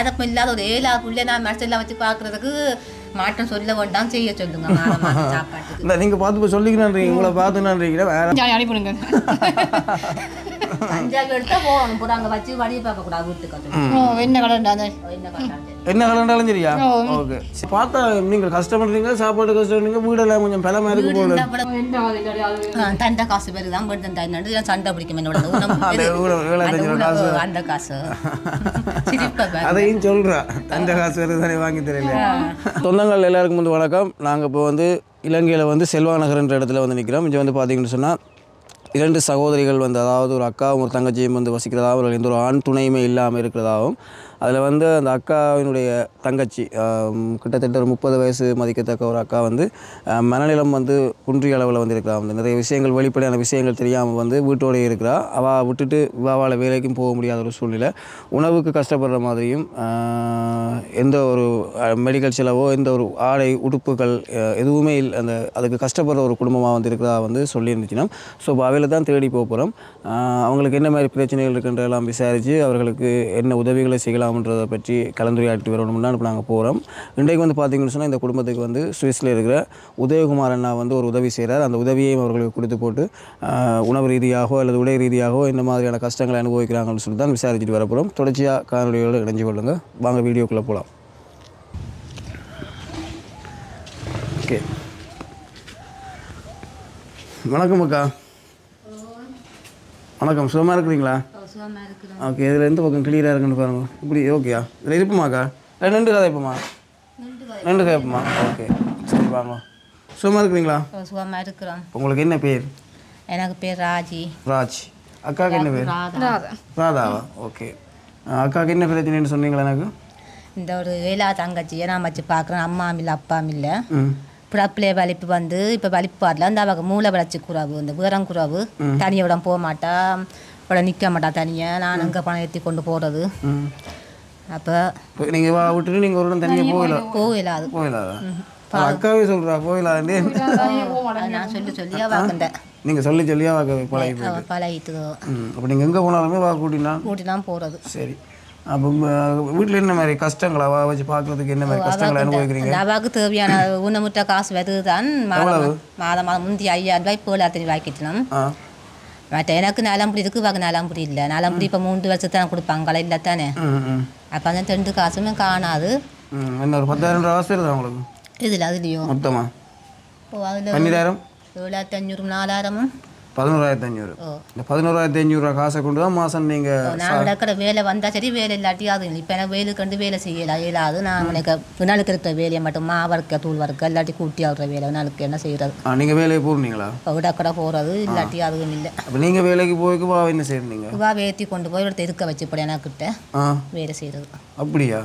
அதுக்கும் இல்லாத ஒரு ஏழா புள்ள நான் மனசெல்லாம் வச்சு பார்க்கறதுக்கு மாற்றம் சொல்ல வேண்டாம், செய்ய சொல்லுங்க. சாப்பாட்டுக்கு நீங்க பார்த்து சொல்லிக்கிறேன், உங்களை பார்த்து நான் அனுப்பிடுங்க. அஞ்சாவது எடுத்தா போகணும் போட, அங்கே வச்சு வழியை பார்க்க கூடாது, வீட்டுக்கு என்ன கடை என்ன கலண்டாலும் சரியா. ஓகே, பார்த்தா நீங்கள் கஷ்டப்படுறீங்க, சாப்பாடு கஷ்டப்படுறீங்க, வீடெல்லாம் கொஞ்சம் பலமா இருக்கு போல. தந்த காசு பேரு தான் போட்டு தந்தாடு சண்டை பிடிக்கும் என்னோட அந்த காசு. அதையும் சொல்கிறேன், தந்த காசு வேறு தானே வாங்கி தெரியல. சொந்தங்கள் எல்லாருக்கும் வந்து வணக்கம். நாங்கள் இப்போ வந்து இலங்கையில் வந்து செல்வா நகர்ன்ற இடத்துல வந்து நிற்கிறோம். இங்கே வந்து பார்த்தீங்கன்னு சொன்னால் இரண்டு சகோதரிகள் வந்து, அதாவது ஒரு அக்காவும் ஒரு தங்கச்சியும் வந்து வசிக்கிறதாகவும், அவர்கள் எந்த ஒரு ஆண் துணையுமே இல்லாமல் இருக்கிறதாகவும், அதில் வந்து அந்த அக்காவினுடைய தங்கச்சி கிட்டத்தட்ட ஒரு 30 வயசு மதிக்கத்தக்க ஒரு அக்கா வந்து மனநிலம் வந்து குன்றிய அளவில் வந்து இருக்கிறா. வந்து நிறைய விஷயங்கள், வெளிப்படையான விஷயங்கள் தெரியாமல் வந்து வீட்டோடையே இருக்கிறா. அவள் விட்டுட்டு விவாவால் வேலைக்கும் போக முடியாத ஒரு சூழ்நிலை, உணவுக்கு கஷ்டப்படுற மாதிரியும், எந்த ஒரு மெடிக்கல் செலவோ எந்த ஒரு ஆடை உடுப்புகள் எதுவுமே அந்த அதுக்கு கஷ்டப்படுற ஒரு குடும்பமாக வந்து இருக்கிறதா வந்து சொல்லியிருந்துச்சுன்னா. ஸோ அவையில் தான் தேடி போக போகிறோம். அவங்களுக்கு என்ன மாதிரி பிரச்சனைகள் இருக்குன்றதெல்லாம் விசாரித்து அவர்களுக்கு என்ன உதவிகளை செய்யலாம் ன்றதை பற்றி கலந்துரையாட்டு வரணும்னா இப்போ நாங்கள் போகிறோம். இன்றைக்கு வந்து பார்த்தீங்கன்னு சொன்னால் இந்த குடும்பத்துக்கு வந்து சுவிஸில் இருக்கிற உதயகுமார் அண்ணா வந்து ஒரு உதவி செய்கிறார். அந்த உதவியையும் அவர்களுக்கு கொடுத்து போட்டு உணவு ரீதியாகவோ அல்லது உடை ரீதியாகவோ இந்த மாதிரியான கஷ்டங்களை அனுபவிக்கிறாங்கன்னு சொல்லி தான் விசாரிச்சுட்டு வரப்போகிறோம். தொடர்ச்சியாக காணொலியோடு இணைஞ்சு கொள்ளுங்கள். வாங்க வீடியோக்குள்ளே போகலாம். ஓகே, வணக்கம் அக்கா. வணக்கம், சுகமாக இருக்கிறீங்களா? ஓகே, இதில் எந்த பக்கம் கிளியராக இருக்குன்னு பாருங்கள். இப்படி ஓகேயா? இதில் இருப்போமாக்கா? ரெண்டு கதை இருப்போமா? ரெண்டு கதை இருப்போமா? ஓகே, சரி வாங்க. சுகமாக இருக்கிறீங்களா? சுகமாக இருக்கிறோம். உங்களுக்கு என்ன பேர்? எனக்கு பேர் ராஜி. ராஜ். அக்காவுக்கு என்ன பேர்? ராதாவா? ஓகே, அக்காவுக்கு என்ன பிரச்சனைன்னு சொன்னீங்களா? எனக்கு இந்த ஒரு வேலா தங்கச்சியை நான் வச்சு பார்க்குறேன். அம்மாவும் இல்லை, அப்பாவும் இல்லை. பிள்ளைய வலிப்பு வந்து இப்போ வலிப்பாரில் அந்த அவங்க மூளை வளர்ச்சி குறவு, இந்த வீரம் குறவு, தனியோட போக மாட்டா, இவ்வளோ நிற்க மாட்டா தனியாக. நான் அங்கே பணம் ஏற்றி கொண்டு போகிறது. அப்போ நீங்கள் விட்டுட்டு நீங்கள் ஒரு தனியாக போகலாம், போகலாது போகலாது. அக்காவே சொல்கிறா போகலாது. நான் சொல்லி சொல்லியா வாங்க, நீங்கள் சொல்லி சொல்லியா வாக்க பழகிட்டு. அப்போ நீங்கள் எங்கே போனாலுமே வா கூட்டினா கூட்டினாலும் போகிறது. சரி, அப்போ வீட்டில் என்ன மாதிரி கஷ்டங்களா வச்சு பார்க்கறதுக்கு என்ன மாதிரி கஷ்டங்களை அனுபவிக்கிறீங்க? அவாவுக்கு தேவையான உணமுற்ற காசு வருதுதான். மாதம் மாதம் முந்தி 5000 ரூபாய் இப்போ 7000 ரூபாய்க்கிட்டலாம். மற்ற எனக்கு நாலாம்புடி இருக்கு, வாங்க நாலாம்புடி இல்லை. நாலாம்புடி இப்போ 3 வருஷத்தான் கொடுப்பாங்க, கலை இல்லை தானே. அப்போ அந்த 2 காசுமே காணாது. ஒரு 10000 ரூபாய் வருது அவங்களுக்கு. இதில் அதுலேயும் மொத்தமா 2500 4000 11500. இந்த 11500 காசை கொண்டு தான் மாதம் நீங்கள் நான் நடக்கிற வேலை வந்தால் சரி, வேலை இல்லாட்டி அதுவும் இப்போ எனக்கு வேலை கண்டு வேலை செய்யலை இயலாது. நான் எனக்கு வினாளுக்கு இருக்கிற வேலையை மட்டும் மாவறுக்க தூள் வறுக்க இல்லாட்டி கூட்டி ஆகிற வேலை வினாளுக்கு என்ன செய்யறது? நீங்கள் வேலைக்கு போகிறீங்களா? விடக்கடை போகிறது இல்லாட்டி அதுவும் இல்லை. அப்போ நீங்கள் வேலைக்கு போய்க்கு வாவை என்ன செய்யறீங்க? வாவை ஏற்றி கொண்டு போய் ஒருத்த இருக்க வச்சு போட எனக்கிட்ட வேலை செய்யறது. அப்படியா?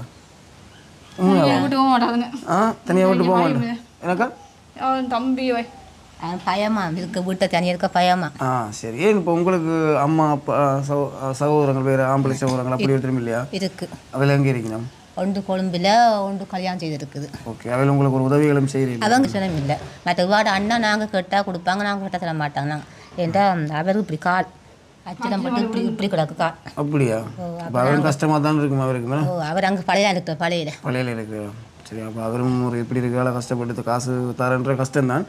தனியாக விட்டு போக மாட்டேன் எனக்கா தம்பி பயமா இருக்க, வீட்டை தனியாக இருக்க பயமா. ஆ சரி. ஏன் இப்போ உங்களுக்கு அம்மா அப்பா சகோதரங்கள் வேறு, ஆம்பளை சகோதரங்கள் அப்படி விட்டுரும் இல்லையா? இருக்கு. அவள் எங்கே இருக்கணும்? ஒன்று கொழும்பில், ஒன்று கல்யாணம் செய்திருக்குது. ஓகே, அவள் உங்களுக்கு ஒரு உதவிகளும் செய்யறீங்க? அவங்க சிலம் இல்லை. மற்ற விவாட அண்ணா நாங்கள் கேட்டால் கொடுப்பாங்க, நாங்கள் கேட்டால் தர மாட்டாங்க. நாங்கள் ஏன்டா அவருக்கு இப்படி கால் அச்சலம் போட்டு இப்படி இப்படி கிடக்கு கால். அப்படியா? அவரும் கஷ்டமாக தான் இருக்கும் அவருக்கு. ஓ, அவர் அங்கே பழைய இருக்கிற பழையில இருக்கு. சரி, அப்போ அவரும் ஒரு எப்படி இருக்கால கஷ்டப்பட்டு காசு தரன்ற கஷ்டம்தான்.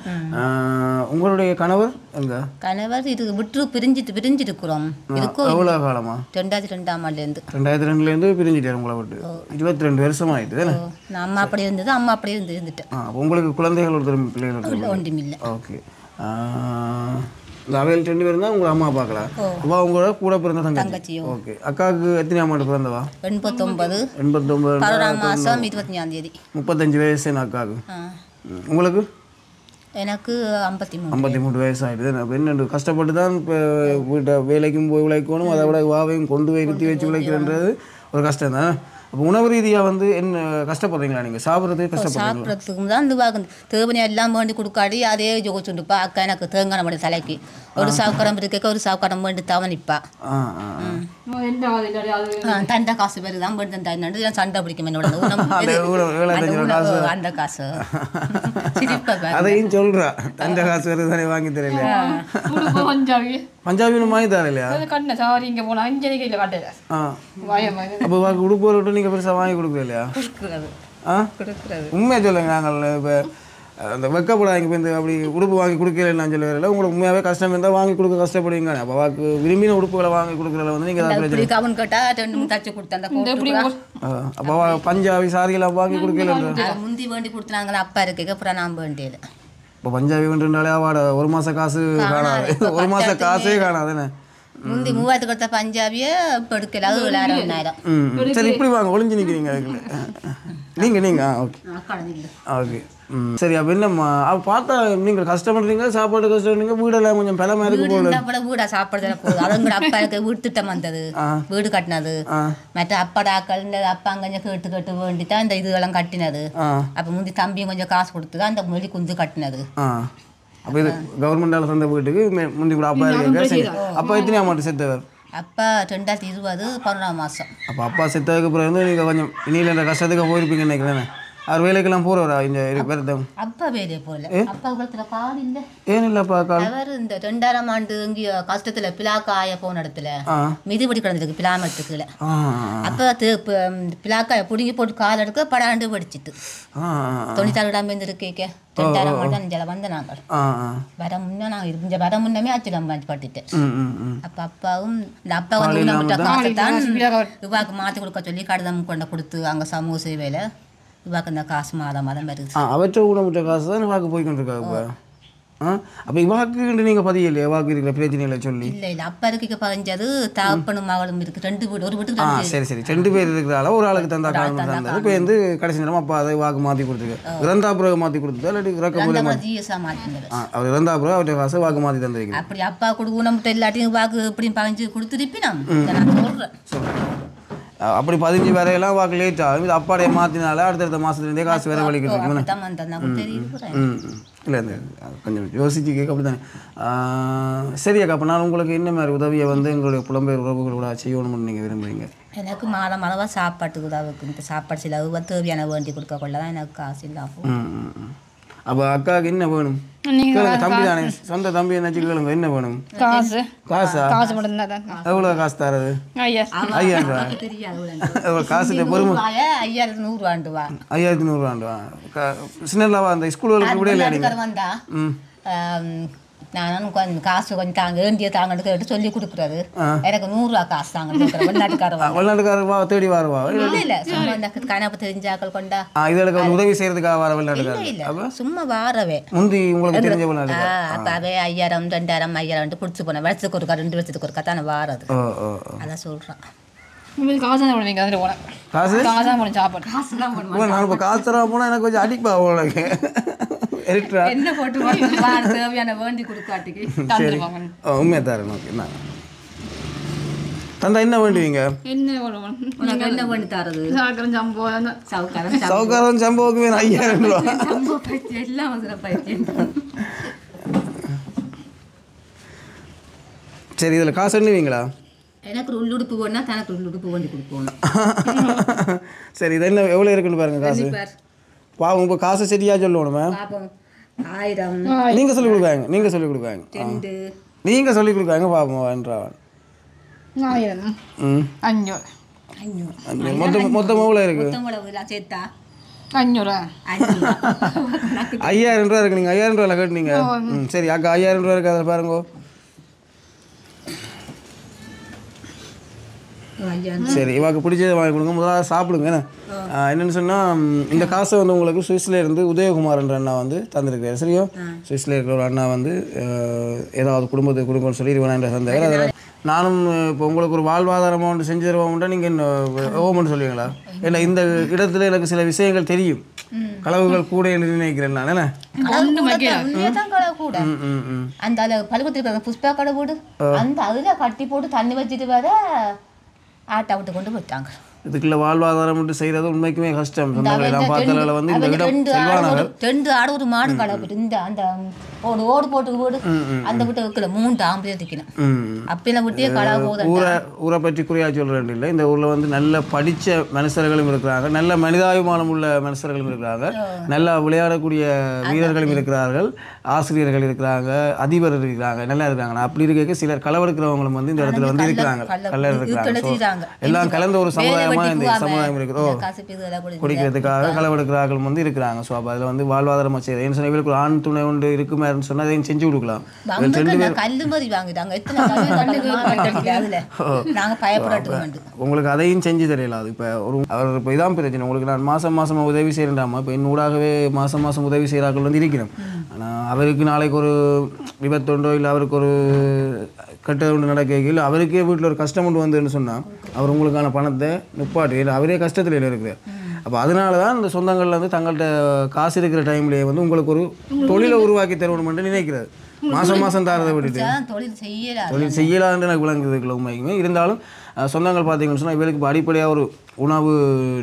உங்களுடைய கணவர் எங்க? கணவர் இது விட்டு பிரிஞ்சிருக்கிறோம். எவ்வளோ காலமா? 2002ஆம் ஆண்டுலேருந்து. 2002லேருந்து பிரிஞ்சிட்டார் உங்களை விட்டு. 22 வருஷம் ஆயிட்டு தானே? அம்மா அப்படி இருந்தது, அம்மா அப்படி இருந்துட்டேன். உங்களுக்கு குழந்தைகள் ஒரு திரும்ப பிள்ளைகள் ஒன்றும் இல்லை. ஓகே, அவையில் 2 பேரும் தான் உங்களை அம்மா பார்க்கலாம். அப்பா உங்களோட கூட பிறந்த தங்கச்சி. ஓகே, அக்காவுக்கு எத்தனை ஆண்டு பிறந்தவா? 89 மாதம் 25ஆம் தேதி. 35 வயசு அக்காவுக்கு. உங்களுக்கு? எனக்கு 53 வயசு ஆகிடுது. அப்போ என்ன கஷ்டப்பட்டு தான் இப்போ வீட்டை வேலைக்கும் போய் உழைக்கணும், அதை விட வாவையும் கொண்டு போய் நிறுத்தி வச்சு உழைக்கிறன்றது ஒரு கஷ்டம் தானே. அப்போ உணவு ரீதியாக வந்து என்ன கஷ்டப்படுறீங்களா? நீங்கள் சாப்பிட்றதுக்கு கஷ்டப்படுறதுக்கு தான் இதுவாக தேவனை எல்லாம் வேண்டி கொடுக்காடி அதே ஜோச்சுண்டுப்பா. அக்கா எனக்கு தேங்காய் நம்மளுடைய தலைக்கு ஒரு சாவுக்காரம் இருக்க, ஒரு சாவுக்காரம் வேண்டி தவணிப்பா. தந்த காசு பேரு தான் போட்டு தந்தாரு சண்டை பிடிக்கும் என்னோட அந்த காசு அதையும் சொல்றா தந்த காசு பேரு தானே வாங்கி தரல பஞ்சாபியும் வாங்கி தரலையா கண்ண சாரி இங்க போனா அஞ்சு கையில காட்டல அப்ப உடுப்பு நீங்க பெருசா வாங்கி கொடுக்கலையா உண்மையா சொல்லுங்க நாங்கள் இப்ப அந்த வெக்கப்படாங்க இப்போ இந்த அப்படி உடுப்பு வாங்கி கொடுக்கலன்னு நான் சொல்லுவேன் உங்களுக்கு உண்மையாகவே கஷ்டம் இருந்தால் வாங்கி கொடுக்க கஷ்டப்படுவீங்க அப்போ வாக்கு விரும்பின உடுப்புகளை வாங்கி கொடுக்குறதுல வந்து நீங்கள் அப்போ பஞ்சாபி சாரிகளை வாங்கி கொடுக்கல முந்தி வேண்டி கொடுத்தாங்களா அப்பா இருக்கு அப்புறம் நான் வேண்டியது இப்போ பஞ்சாபி வேண்டுனாலே அவட ஒரு மாதம் காசு காணாது ஒரு மாதம் காசே காணாதுன்னு முந்தி 3000 கொடுத்த பஞ்சாபியை இப்போ எடுக்கல அது 6000 சரி இப்படி வாங்க ஒளிஞ்சு நிற்கிறீங்க நீங்கள் நீங்கள் ஓகே ஓகே ம் சரி அப்போ என்னம்மா அப்போ பார்த்தா நீங்கள் கஷ்டப்படுறீங்க சாப்பாடு கஷ்டப்படுறீங்க வீடெல்லாம் கொஞ்சம் பலமாக இருக்கு போல வீடா சாப்பிட்றதுல போகுது அதுங்க அப்பா இருக்க வீட்டு திட்டம் வந்தது வீடு கட்டினது மற்ற அப்பாடாக்கள் இந்த அப்பா கொஞ்சம் கேட்டு கேட்டு வேண்டித்தான் இந்த இதுகெல்லாம் கட்டினது அப்போ முந்தி தம்பியும் கொஞ்சம் காசு கொடுத்து தான் அந்த மொழி குஞ்சு கட்டினது அப்போ இது கவர்மெண்டால் தந்த வீட்டுக்கு முந்தி கூட அப்பா இருக்க அப்பா எத்தனை அமௌண்ட் செத்தவர் அப்பா 2020 11ஆம் மாதம் அப்போ அப்பா செத்ததுக்கு அப்புறம் வந்து நீங்கள் கொஞ்சம் இனியில் இந்த கஷ்டத்துக்கு போயிருப்பீங்க நினைக்கிறேன் அவர் வேலைக்கெல்லாம் போறவரா இந்த அப்பா வேலையை போகல அப்பா குளத்துல கால் இல்லை ஏன் இல்லப்பா கால் அவர் இந்த 2000 ஆண்டு இங்கேயோ கஷ்டத்துல பிளாக்காய போன இடத்துல மிதிபடி கிடந்திருக்கு பிளாமத்துக்குல அப்போ பிளாக்காய பிடுங்கி போட்டு கால் எடுக்க படாண்டு படிச்சுட்டு 94 இடம் இருந்திருக்கேக்க 2000 ஆண்டு அஞ்சல வந்து நாங்கள் வர முன்னே நாங்கள் வர முன்னமே அச்சுடம் பட்டுட்டேன் அப்போ அப்பாவும் இந்த அப்பா வந்து இவாக்கு மாற்றி கொடுக்க சொல்லி கடிதம் கொண்ட கொடுத்து அங்கே சமூக சேவையில் இவாக்கு காசு மாதம் மாதம் வருது அவற்ற ஊனமுற்ற காசு தான் இவாக்கு போய்கொண்டு இருக்காங்க அப்போ இவாக்கு நீங்கள் பதிவு இல்லையா இவாக்கு இருக்கிற பிரச்சனைகளை சொல்லி இல்லை இல்லை அப்பா இருக்க பதிஞ்சது தகப்பனும் மகளும் இருக்குது ரெண்டு வீடு ஒரு வீட்டுக்கு சரி சரி 2 பேர் இருக்கிறதால ஒரு ஆளுக்கு தந்தா காரணம் தந்தது இப்போ வந்து கடைசி நேரம் அப்பா அதை இவாக்கு மாற்றி கொடுத்துருக்கு இறந்தாப்புறம் மாற்றி கொடுத்ததா இல்லாட்டி இறக்க மாற்றி அவர் இறந்தாப்புறம் அவருடைய காசு வாக்கு மாற்றி தந்துருக்கு அப்படி அப்பா கொடுக்க ஊனமுற்ற இல்லாட்டியும் வாக்கு இப்படி பதிஞ்சு கொடுத்துருப்பி நான் சொல்கிறேன் சொல்கிறேன் அப்படி 15 வேலையெல்லாம் வாக்கு லேட் ஆகும் இது அப்பாடையை மாற்றினால அடுத்தடுத்த மாதத்துலேருந்தே காசு வேறு வலிக்கிட்டு இல்லை இந்த கொஞ்சம் யோசிச்சு கேட்க அப்படி தானே சரி அக்கா அப்போ நான் உங்களுக்கு என்ன மாதிரி உதவியை வந்து எங்களுடைய புலம்பெயர் உறவுகளோட செய்யணும்னு நீங்கள் விரும்புகிறீங்க எனக்கு மாதம் அளவாக சாப்பாட்டுக்கு உதவுக்கு இந்த சாப்பாடு சில தேவையான வேண்டி கொடுக்க கொள்ள தான் எனக்கு காசு இல்லாகும் அப்போ அக்காவுக்கு என்ன வேணும் தம்பி தானே சொந்த தம்பி என்ன கேளுங்க என்ன வேணும் காசு காசா காசு மட்டும்தான் எவ்வளோ காசு தரது 5000 ரூபா எவ்வளோ காசு பொறுமை 5100 ரூபாண்டுவா 5100 ரூபாண்டுவா சின்னலாவா அந்த ஸ்கூலுக்கு கூட இல்லையா நானும் கொஞ்சம் காசு கொஞ்சம் தாங்க வேண்டிய தாங்கன்னு கேட்டு சொல்லி கொடுக்குறாரு எனக்கு 100 ரூபா காசு தாங்கன்னு கொடுக்குறேன் வெளிநாட்டுக்காரவா தேடி வருவா இல்லை இல்லை சும்மா இந்த கணப்பு தெரிஞ்சாக்கள் கொண்டா இதற்கு உதவி செய்யறதுக்காக வர வெளிநாட்டுக்காரர் சும்மா வாரவே முந்தி உங்களுக்கு தெரிஞ்ச அப்பாவே 5000 2000 5000 பிடிச்சி போனேன் வருஷத்துக்கு ஒருக்கா 2 வருஷத்துக்கு ஒருக்கா தானே வாரது அதான் சொல்கிறேன் காசு காசு சாப்பாடு காசு தான் காசு தர போனால் எனக்கு கொஞ்சம் அடிப்பா உங்களுக்கு என்ன போட்டு தேவையான வேண்டி கொடுக்காட்டிக்கு உண்மையாக தரேன் ஓகே நான் தந்தா என்ன வேண்டுவீங்க என்ன வேண்டி தரது சவுக்காரம் சம்பவம் 5000 ரூபா எல்லாம் சரி இதில் காசு எண்ணுவீங்களா எனக்கு உள்ளுடுப்பு வேணுன்னா தனக்கு உள்ளுடுப்பு வேண்டி கொடுப்போம் சரி இது என்ன எவ்வளோ இருக்குன்னு பாருங்க காசு பாவம் இப்போ காசு சரியா சொல்லணுமே நீங்கள் சொல்லிக் கொடுக்காங்க பாவம்ன்றான் மொத்தம் எவ்வளோ இருக்கு 5000 ரூபா இருக்கு நீங்கள் 5000 ரூபாயில கேட்டுனீங்க சரி அக்கா 5000 ரூபா இருக்கு அதில் பாருங்க சரி இவாக்கு பிடிச்சதை வாங்கி கொடுங்க முதல்ல சாப்பிடுங்க என்னென்னு சொன்னால் இந்த காசை வந்து உங்களுக்கு சுவிஸில் இருந்து உதயகுமார்ன்ற அண்ணா வந்து தந்திருக்காரு சரியோ சுவிஸில் இருக்கிற ஒரு அண்ணா வந்து ஏதாவது குடும்பத்துக்கு கொடுங்கன்னு சொல்லி வேணான்ற தந்தார் அதில் நானும் இப்போ உங்களுக்கு ஒரு வாழ்வாதாரம் ஒன்று செஞ்சு தருவோம்ட்டா நீங்கள் இன்னும் ஓமன்னு சொல்லுவீங்களா இல்லை இந்த இடத்துல எனக்கு சில விஷயங்கள் தெரியும் களவுகள் கூட என்று நினைக்கிறேன் நான் அந்த பழுக்கத்தில் புஷ்பா கடை போட்டு அந்த அதில் கட்டி போட்டு தண்ணி வச்சுட்டு வர ஆட்டை விட்டு கொண்டு போயிட்டாங்க இதுக்குள்ள வாழ்வாதாரம் மட்டும் செய்யறது உண்மைக்குமே கஷ்டம். சொந்தங்களெல்லாம் பார்த்தனால வந்து இந்த இடம் செல்வானார்கள் 2 ஆடு ஒரு மாடு கலப்பு இந்த அந்த ஓடு போட்டு ஓடு அந்த விட்டு வைக்கல 3 ஆம்பளை திக்கணும். அப்படிலாம் விட்டே கலா போகுது. ஊரை பற்றி குறியா சொல்றேன் இல்லை, இந்த ஊரில் வந்து நல்ல படித்த மனுஷர்களும் இருக்கிறாங்க, நல்ல மனிதாபிமானம் உள்ள மனுஷர்களும் இருக்கிறாங்க, நல்லா விளையாடக்கூடிய வீரர்களும் இருக்கிறார்கள், ஆசிரியர்கள் இருக்கிறாங்க, அதிபர் இருக்கிறாங்க, நல்லா இருக்கிறாங்க. அப்படி இருக்க சிலர் களவெடுக்கிறவங்களும் வந்து இந்த இடத்துல வந்து இருக்கிறாங்க, கல்ல இருக்கிறாங்க, எல்லாம் கலந்த ஒரு சமுதாயமா இந்த சமுதாயம் இருக்கிறோ குடிக்கிறதுக்காக களவெடுக்கிறார்கள் வந்து இருக்கிறாங்க. ஸோ அப்போ அதில் வந்து வாழ்வாதாரமாக செய்யுது. ஏன்னு சொன்னால் இவங்களுக்கு ஆண் துணை ஒன்று இருக்குமே சொன்னால் அதையும் செஞ்சு கொடுக்கலாம். உங்களுக்கு அதையும் செஞ்சு தெரியல. அது இப்போ ஒரு அவர் இப்போ இதான் பிரச்சனை. உங்களுக்கு நான் மாதம் மாதம் உதவி செய்யறாமல் இப்போ என்னூடாகவே மாதம் மாதம் உதவி செய்கிறார்கள் வந்து இருக்கிறோம். ஆனால் அவருக்கு நாளைக்கு ஒரு விபத்து ஒன்றோ இல்லை அவருக்கு ஒரு கட்ட ஒன்று நடக்கல, அவருக்கே வீட்டில் ஒரு கஷ்டம் ஒன்று வந்துன்னு சொன்னால் அவர் உங்களுக்கான பணத்தை நிப்பாட்டு இல்லை, அவரே கஷ்டத்தில் இல்லை இருக்குது. அப்போ அதனால தான் இந்த சொந்தங்களில் வந்து தங்கள்கிட்ட காசு இருக்கிற டைம்லேயே வந்து உங்களுக்கு ஒரு தொழிலை உருவாக்கி தரணும்னு நினைக்கிறாரு. மாதம் மாதம் தாரதை விட்டுட்டு தொழில் செய்யலான்னு எனக்கு விளங்குறதுக்குள்ள உண்மைக்குமே. இருந்தாலும் சொந்தங்கள் பார்த்தீங்கன்னு சொன்னால் இவளுக்கு இப்போ அடிப்படையாக ஒரு உணவு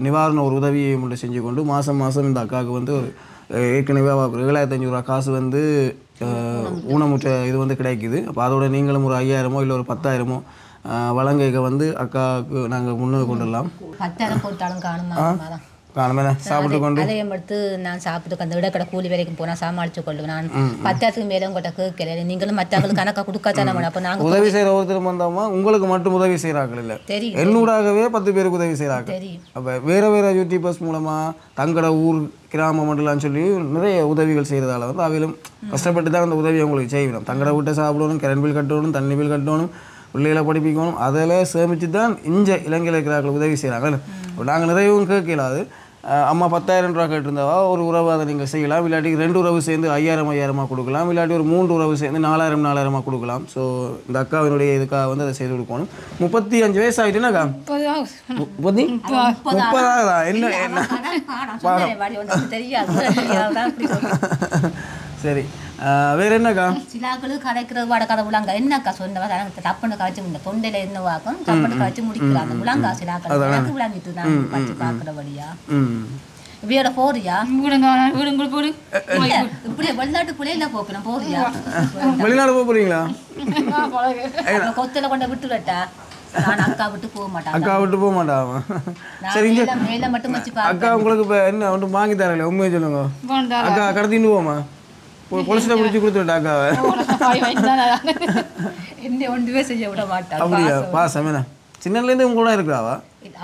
நிவாரண ஒரு உதவியை மட்டும் செஞ்சு கொண்டு மாதம் மாதம் இந்த அக்காவுக்கு வந்து ஒரு ஏற்கனவே 7500 ரூபா காசு வந்து ஊனமுற்ற இது வந்து கிடைக்குது. அப்போ அதோட நீங்களும் ஒரு 5000 இல்லை ஒரு 10000 வழங்க வந்து அக்காவுக்கு நாங்கள் முன்னே கொண்டுடலாம். 10000 போட்டாலும் காணுமா சாப்பிட்டு கொண்டு அதையும் எடுத்து நான் சாப்பிட்டு அந்த விட கடை கூலி வரைக்கும் போனால் சமாளிச்சு கொள்ளுவேன். நான் 10000க்கு மேலே உங்கள்கிட்ட கேட்கல, நீங்களும் மற்றவங்களுக்கு கணக்காக கொடுக்காதானே வேணும். அப்போ நாங்கள் உதவி செய்கிற ஒருத்தரும் வந்தோமா உங்களுக்கு மட்டும் உதவி செய்கிறார்கள் இல்லை, என்னூடாகவே 10 பேருக்கு உதவி செய்கிறாங்க. அப்போ வேறு வேறு யூடியூபர்ஸ் மூலமாக தங்களோட ஊர் கிராமம் மண்டலான்னு சொல்லி நிறைய உதவிகள் செய்கிறதால வந்து அவையிலும் கஷ்டப்பட்டு தான் அந்த உதவி அவங்களுக்கு செய்யணும். தங்களோட வீட்டை சாப்பிடணும், கரண்ட் பில் கட்டணும், தண்ணி பில் கட்டணும், பிள்ளைகளை படிப்பிக்கணும், அதில் சேமித்து தான் இஞ்ச இலங்கையில் இருக்கிறார்கள் உதவி செய்கிறாங்க. நாங்கள் நிறையவும் கேட்கலாது. அம்மா 10000 ரூபா கேட்டிருந்தாவா ஒரு உறவு அதை நீங்கள் செய்யலாம், இல்லாட்டி 2 உறவு சேர்ந்து 5000 கொடுக்கலாம், இல்லாட்டி ஒரு 3 உறவு சேர்ந்து 4000 கொடுக்கலாம். ஸோ இந்த அக்காவினுடைய இதுக்காக வந்து அதை செய்து கொடுக்கணும். 35 வயசு ஆகிட்டுனாக்கா 30 என்ன சரி வேற என்னக்கா சிலாக்களும் கதைக்கிறது வடக்கதை விழாங்க என்னக்கா சொன்ன தப்புன்னு கழிச்சு முடியல தொண்டையில என்னவாக்கும் தப்புன்னு கழிச்சு முடிக்கிறாங்க விழாங்கா சிலாக்கள் எனக்கு விழாங்கிட்டு இருந்தாங்க கழிச்சு பார்க்குறபடியா இப்படியோட போறியா இப்படியே வெளிநாட்டு பிள்ளைல போக்கணும் போறியா வெளிநாடு போறீங்களா கொத்தல கொண்ட விட்டுலட்டா அக்கா விட்டு போக மாட்டான் மேல மட்டும் வச்சு அக்கா உங்களுக்கு இப்ப என்ன ஒன்று வாங்கி தரல உண்மையை சொல்லுங்க அக்கா கடத்தின்னு போமா பொலிசில் பிடிச்சி கொடுத்துட்டாக்காவை என்ன ஒன்றுமே செய்ய விட மாட்டேன். அப்படியா பாசமேண்ணா சின்னதுலேருந்து உங்களோட இருக்கிறாவா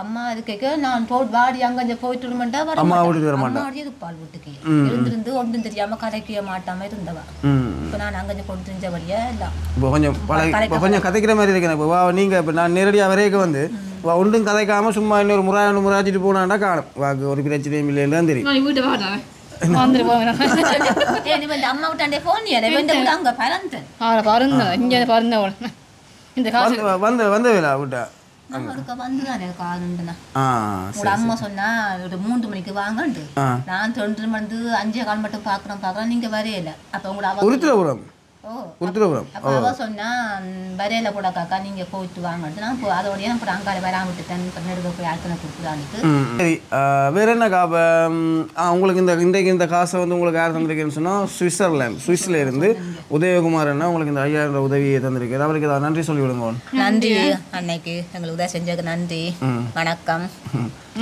அம்மா அதுக்கு நான் வாடி அங்கே போயிட்டு பால் வீட்டுக்கு இருந்திருந்து ஒன்றும் தெரியாம கதைக்க மாட்டாம இருந்தவா. இப்போ நான் அங்கே கொண்டு செஞ்சபடியா எல்லாம் இப்போ கொஞ்சம் கதைக்கிற மாதிரி இருக்கேன். இப்போ வா நீங்க இப்போ நான் நேரடியாக வரைக்கும் வந்து வா ஒன்றும் கதைக்காம சும்மா இன்னொரு முறையாச்சிட்டு போனாண்டா காணும் வாக்கு ஒரு பிரச்சனையும் இல்லைன்னு தெரியும். வேற என்ன உங்களுக்கு இந்த இன்றைக்கு இந்த காசை வந்து உங்களுக்கு யார் தந்திருக்கேன்னு சொன்னால் சுவிட்சர்லாந்து இருந்து உதயகுமார் அண்ணா உங்களுக்கு இந்த 5000 உதவியை தந்திருக்காரு. அவருக்கு ஏதாவது நன்றி சொல்லி விடுங்க. நன்றி அன்னைக்கு எங்களுக்கு உதவி செஞ்சதுக்கு நன்றி வணக்கம்.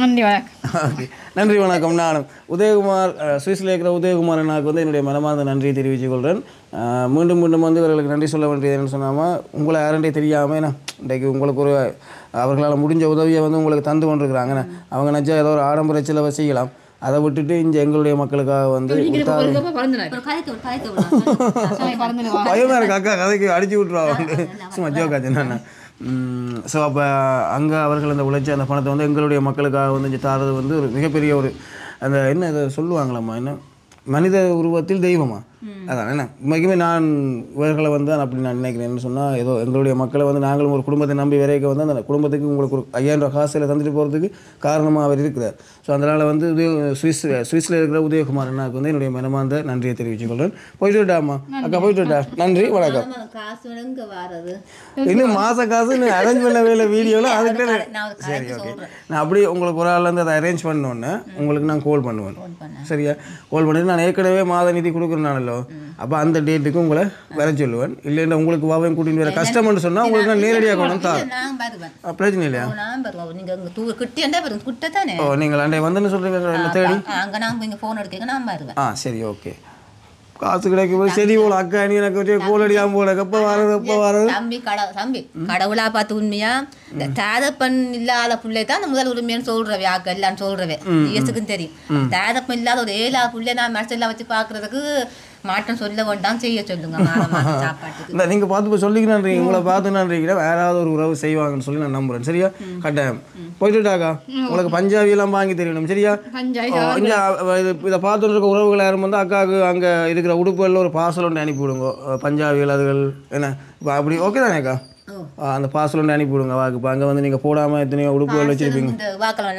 நன்றி வணக்கம். நானும் உதயகுமார் சுவிஸில் இருக்கிற உதயகுமார் அண்ணாவுக்கு வந்து என்னுடைய மனமார்ந்த நன்றியை தெரிவித்துக் கொள்கிறேன். மீண்டும் வந்து இவர்களுக்கு நன்றி சொல்ல வேண்டியதுன்னு சொன்னாமல் உங்களை யாரண்டே தெரியாமல் ஏன்னா இன்றைக்கு உங்களுக்கு ஒரு அவர்களால் முடிஞ்ச உதவியை வந்து உங்களுக்கு தந்து கொண்டிருக்கிறாங்கண்ணா. அவங்க நினச்சா ஏதோ ஒரு ஆடம்பர செலவை செய்யலாம், அதை விட்டுட்டு இங்கே எங்களுடைய மக்களுக்காக வந்து பயமா இருக்கு அக்கா கதைக்கு அடிச்சு விட்டுருவா சும்மா ஜோக்காச்சுன்னா. ஸோ அப்போ அங்கே அவர்கள் அந்த உழைச்சி அந்த பணத்தை வந்து எங்களுடைய மக்களுக்காக வந்து தாரது வந்து ஒரு மிகப்பெரிய ஒரு அந்த என்ன இதை சொல்லுவாங்களாம்மா என்ன மனித உருவத்தில் தெய்வமா? அதான் என்ன உண்மைக்குமே நான் இவர்களை வந்து அப்படி நான் நினைக்கிறேன்னு சொன்னால், ஏதோ எங்களுடைய மக்களை வந்து நாங்களும் ஒரு குடும்பத்தை நம்பி விரைக்க வந்து அந்த குடும்பத்துக்கு உங்களுக்கு ஒரு 5000 காசில் தந்துட்டு போகிறதுக்கு காரணமாக அவர் இருக்கிறார். ஸோ அதனால் வந்து சுவிஸில் இருக்கிற உதயகுமார் அண்ணாவுக்கு வந்து என்னுடைய மனமார்ந்த நன்றியை தெரிவித்துக்கொள்கிறேன். போயிட்டு விட்டாமா அக்கா, போயிட்டு விட்டா, நன்றி, வணக்கம். இன்னும் மாத காசு இன்னும் அரேஞ்ச் பண்ணவே இல்லை வீடியோவில், அதுக்கிட்ட சரி ஓகே நான் அப்படி உங்களுக்கு ஒரு ஆள் வந்து அதை அரேஞ்ச் பண்ணோன்னே உங்களுக்கு நான் கால் பண்ணுவேன். சரியா, கால் பண்ணிட்டு நான் ஏற்கனவே மாத நிதி கொடுக்குறேனால அப்போ அந்த டேட்டுக்கு உங்களை வர சொல்லுவேன். இல்லைன்னா உங்களுக்கு வாவையும் கூட்டின்னு வேற கஷ்டம்னு சொன்னால் உங்களுக்கு நான் நேரடியாக கொண்டு தான் பிரச்சனை இல்லையா? ஓ நீங்கள் அண்டே வந்துன்னு சொல்கிறீங்க தேடி ஆ சரி ஓகே. காசு கிடைக்கும்போது சரி இவ்வளோ அக்கா நீ எனக்கு கோல் அடியாமல் போல எப்போ வர்றது எப்போ வர்றது தம்பி தம்பி கடவுளா பார்த்து உண்மையா இந்த தாதப்பன் இல்லாத பிள்ளை தான் அந்த முதல் உரிமையான்னு சொல்றவே அக்கா இல்லான்னு சொல்றவே இயேசுக்குன்னு தெரியும். தாதப்பன் இல்லாத ஒரு ஏழா பிள்ளை நான் மனசெல்லாம் வச்சு பார்க்கறதுக்கு மாற்றம் சொல்ல வேண்டாம், செய்ய சொல்லுங்க. இல்லை நீங்கள் பார்த்து சொல்லிக்கிறான்றீங்க, உங்களை பார்த்து நன்றீங்களா வேறாவது ஒரு உறவு செய்வாங்கன்னு சொல்லி நான் நம்புகிறேன். சரியா, கட்டாயம் போயிட்டுட்டாக்கா. உங்களுக்கு பஞ்சாபியெல்லாம் வாங்கி தெரியணும். சரியா, இதை பார்த்துட்டு இருக்க உறவுகள் யாரும் வந்து அக்காவுக்கு அங்கே இருக்கிற உடுப்புகளில் ஒரு பார்சல் ஒன்று அனுப்பிவிடுங்க. பஞ்சாபியில் அதுகள் என்ன இப்போ அப்படி ஓகே தானே அக்கா? அந்த பார்சல் ஒன்று அனுப்பிவிடுங்க வாக்கு. இப்போ அங்கே வந்து நீங்கள் போடாமல் எத்தனையோ உடுப்புகள் வச்சுருப்பீங்க.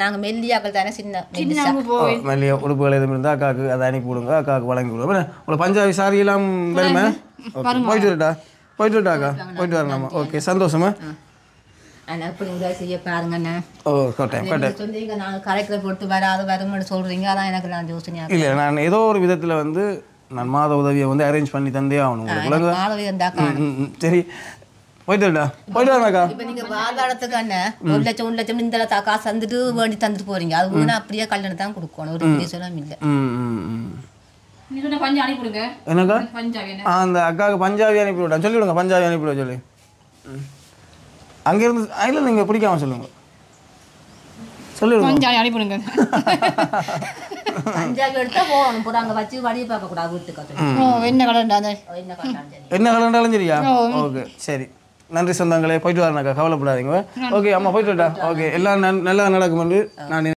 நாங்கள் மெல்லியாக்கள் தானே சின்ன மெல்லியா உடுப்புகள் எதுவும் இருந்தால் அக்காவுக்கு அதை அனுப்பிவிடுங்க, அக்காவுக்கு வழங்கி விடுவோம். உங்களுக்கு பஞ்சாபி சாரி எல்லாம் வருமே. போயிட்டுட்டா போயிட்டுட்டாக்கா, போயிட்டு வரலாமா? ஓகே சந்தோஷமா. ஆனால் அப்படி உதவி செய்ய பாருங்கண்ணே. ஓ கட்டாயம் கட்டாயம் சொன்னீங்க. நாங்கள் கரைக்கிற பொறுத்து வராது வரும்னு சொல்கிறீங்க, அதான் எனக்கு நான் யோசனையா இல்லை. நான் ஏதோ ஒரு விதத்தில் வந்து நான் மாத உதவியை வந்து அரேஞ்ச் பண்ணி தந்தே ஆகணும் உங்களுக்கு. சரி போயிட்டுடா போயிட்டுக்கா. இப்போ நீங்கள் வாழ்வாடத்துக்கு அண்ணன் 1 லட்சம் இந்த காசு தந்துட்டு வேண்டி தந்துட்டு போகிறீங்க, அது ஒன்று அப்படியே கல்யாணம் தான் கொடுக்கணும், ஒரு பெரிய சொல்லாமல் இல்லை. என்னக்கா அந்த அக்காவுக்கு பஞ்சாபி அனுப்பிவிட்டா சொல்லிவிடுங்க, பஞ்சாபி அனுப்பிவிட சொல்லி அங்கேருந்து இல்லை நீங்கள் பிடிக்காம சொல்லுங்க, சொல்லிவிடுங்க அனுப்பிவிடுங்க. என்ன கலண்டாலும் சரியா? ஓகே சரி, நன்றி சொந்தங்களே. போயிட்டு வரேனாக்கா, கவலைப்படாதீங்க. ஓகே அம்மா போயிட்டு வரட்டா. ஓகே எல்லாம் நல்லா நடக்கும் என்று நான்